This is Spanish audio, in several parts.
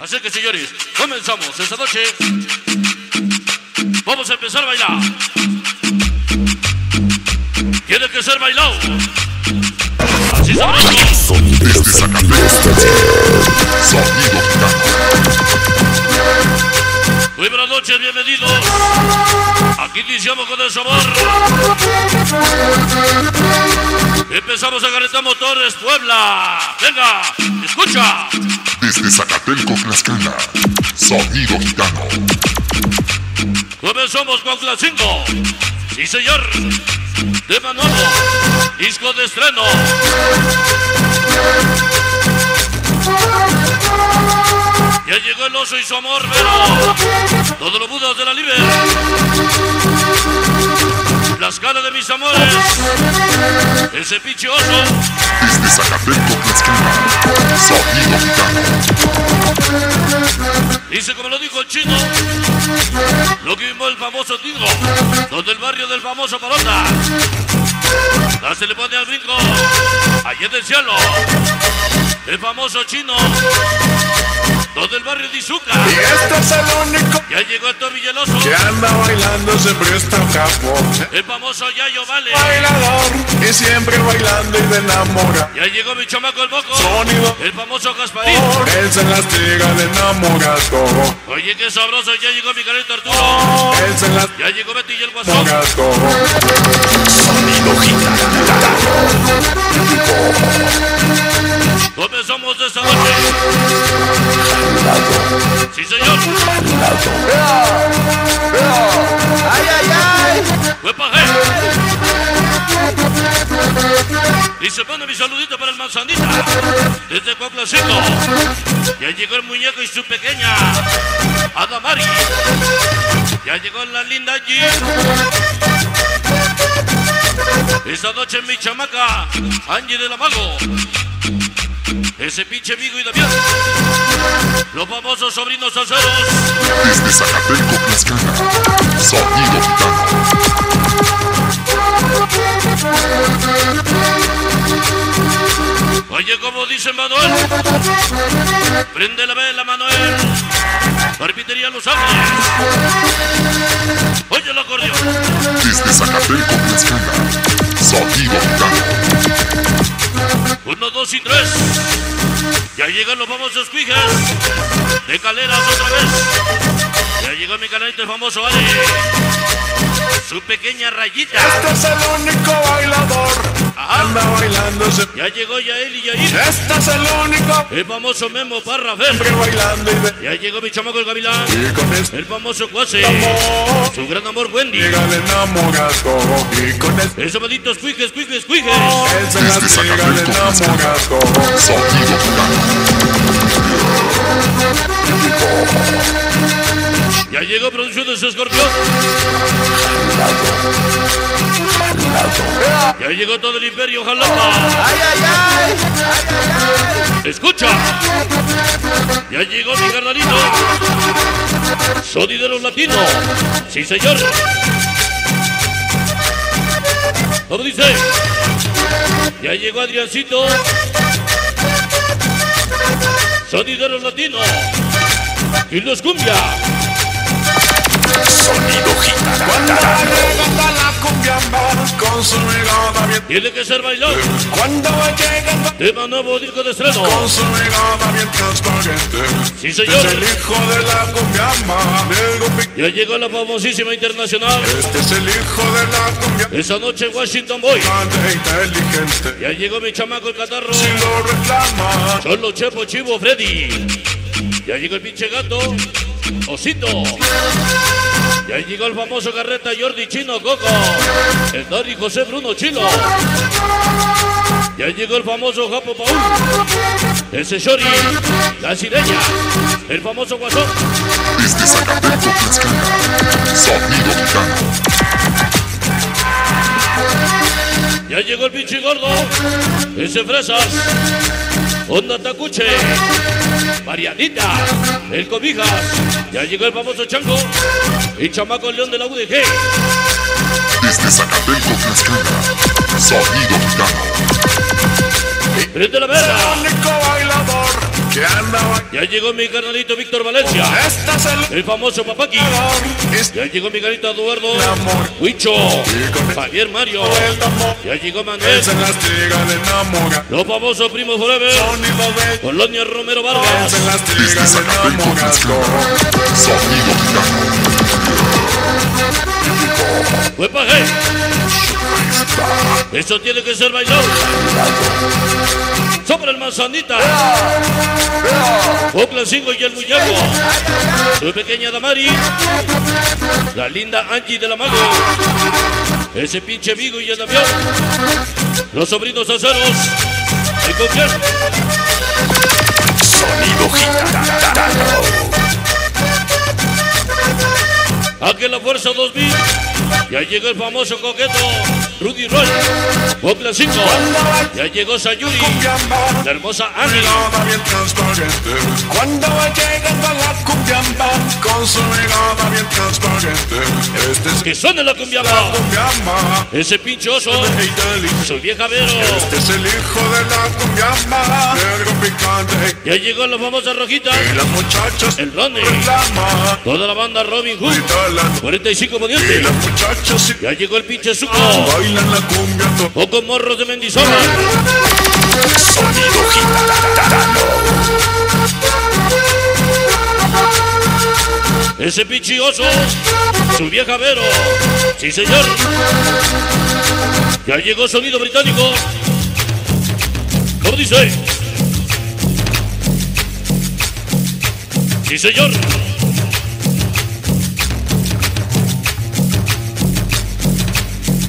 Así que, señores, comenzamos esta noche. Vamos a empezar a bailar. Tiene que ser bailado. Así sabroso. Sonido de los latinos. Muy buenas noches, bienvenidos. Aquí iniciamos con el sabor. Empezamos a calentar motores, Puebla. Venga, escucha. Desde Zacatelco, Tlaxcala, Sonido Gitano. Comenzamos con Tlaxingo. Sí, señor. Tema nuevo. Disco de estreno. Ya llegó el oso y su amor, pero todos los budas de la libre. Las caras de mis amores. Ese pinche oso. Desde Zacateco, Tlaxcala, Sonido Gitano. Dice como lo dijo el Chino. Lo que vimos el famoso Tigo. Donde el barrio del famoso Palota. La se le pone al brinco. Allí en el cielo. El famoso Chino. Todo el barrio de Tizuca. Y este es el único. Ya llegó el Torvilleloso. Que anda bailando, se presta un capo. El famoso Yayo Vale. Bailador. Y siempre bailando y de enamora. Ya llegó mi chamaco el Boco. Sonido. El famoso Casparito. Él se lastiga de Namo Gascojo. Oye, qué sabroso. Ya llegó mi carito Arturo. Él se lastiga. Ya llegó Betty y el Guasón. Sonido Gitano. Comenzamos esta noche. Sí, señor. ¡Ay, ay, ay! ¡Huepaje! Y se pone mi saludito para el manzanita. Desde Cuauhtlacito. Ya llegó el muñeco y su pequeña Adamari. Ya llegó la linda Angie. Esta noche mi chamaca Angie de la Mago. Ese pinche Vigo y Damián. Los famosos sobrinos salseros. Desde Zacateco, Tlaxcala, Sonido Gitano. Oye, como dice Manuel. Prende la vela, Manuel. Parpitería los Ángeles. Oye, el acordeón. Desde Zacateco, Tlaxcala, Sonido Gitano. 1, 2 y 3. Ya llegan los famosos cuijes de Caleras otra vez. Ya llegó mi canalito el famoso Ale. Su pequeña rayita. Este es el único bailador. Ajá. Anda bailándose. Ya llegó Yael y Yair. Este es el único. El famoso Memo Parrafe. Bailando y ya llegó mi chamaco el Gavilán. El famoso Cuase. Su gran amor Wendy. Llegale Namo Gascojo. Y con el... Esos malditos cuijes, cuijes, cuijes. Él se las llegale Namo Gascojo. Sonido Gitano. Ya llegó Producciones Escorpión. Ya llegó todo el Imperio Jalapa. Escucha. Ya llegó mi carnalito Sonido de los latinos. Sí, señor. ¿Cómo dice? Ya llegó Adriancito Sonido de los latinos. Y los cumbia. Sonido Gitano. Cuando llega la cumbia más con su regada bien. Tiene que ser bailado. Cuando llega tema nuevo disco de estreno. Con su regada bien transparente. Sí, señor. Es el hijo de la cumbia más. Ya llegó la famosísima Internacional. Este es el hijo de la cumbia. Esa noche Washington Boy. Inteligente. Ya llegó mi chamaco el catarro. Si lo reclama. Son los Chepo, Chivo, Freddy. Ya llegó el pinche gato. Osito. Ya llegó el famoso carreta Jordi, Chino Coco. El Nori José Bruno, Chilo. Ya llegó el famoso Japo Paú. Ese Jordi, la sireña. El famoso Guasón. Desde Zacateco, Tlaxcala, Sonido Gitano. Ya llegó el pinche gordo. Ese Fresas. Onda Tacuche. Marianita, el Cobijas. Ya llegó el famoso Chango y chamaco León de la UDG. Desde Zacateco, Tlaxcala, Sonido Gitano. Prende la vela. Ya llegó mi carnalito Víctor Valencia, el famoso Papaki. Ya llegó mi carnalito Eduardo Huicho, Javier Mario. Ya llegó Manuel, los famosos primos forever, Colonia Romero Vargas. Desde Zacatelco, Sonido Gitano. ¡Huepaje! Eso tiene que ser bailado. Sobre el manzanita, Ocla 5 y el muñeco, su pequeña Adamari, la linda Angie de la Mago, ese pinche Vigo y el Damián, los sobrinos aceros, el confiar. Sonido Gitano. Aquí la fuerza 2000. Ya llegó el famoso coqueto Rudy Roll, Puebla 5, ya llegó Sayuri, la hermosa Annie. Cuando va llegando la cumbiamba, con su mirada bien transparente. Que suena la cumbiamba, ese pinche oso, su vieja Vero. Este es el hijo de la cumbiamba, negro picante. Ya llegó la famosa Rojita, el Ronnie, toda la banda Robin Hood, 45 poniente. Ya llegó el pinche Suco, o con morros de Mendizona. Sonido Gitano. Ese pichioso, su vieja Vero. Sí, señor. Ya llegó sonido británico. Jordi. Sí, señor.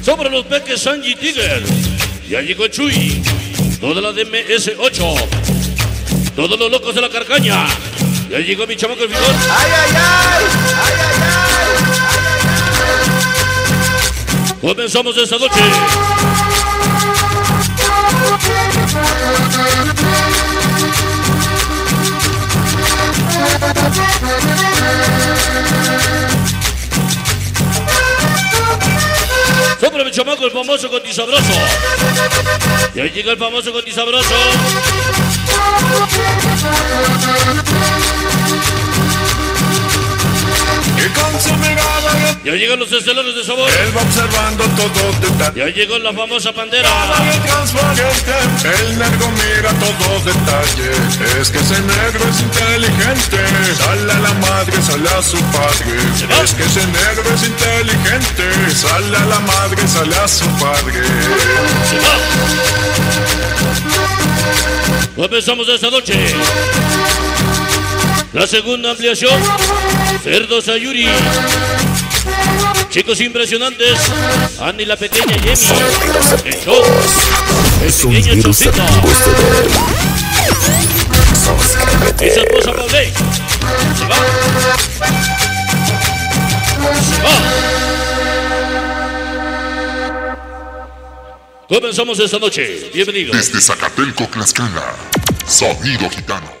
Sobre los peques Angie Tiger, ya llegó Chuy, toda la DMS8, todos los locos de la carcaña, ya llegó mi chamaco el figón. ¡Ay, ay, ay! ¡Ay, ay, ay! Comenzamos esta noche. Sobre mi chamaco el famoso Contisabroso. Y ahí llega el famoso Contisabroso. Ya llegan los estelares de sabor. Él va observando todo detalle. Ya llegó la famosa pandera. El negro mira todos detalles. Es que ese negro es inteligente. Sale a la madre, sale a su padre. Es que ese negro es inteligente. Sale a la madre, sale a su padre. Comenzamos esta noche la segunda ampliación. Cerdo Sayuri, chicos impresionantes, Annie la pequeña Yemi, el show, el pequeño Chocito, esa esposa Paulé, se va, se va. Comenzamos esta noche, bienvenidos. Desde Zacatelco, Tlaxcala, Sonido Gitano.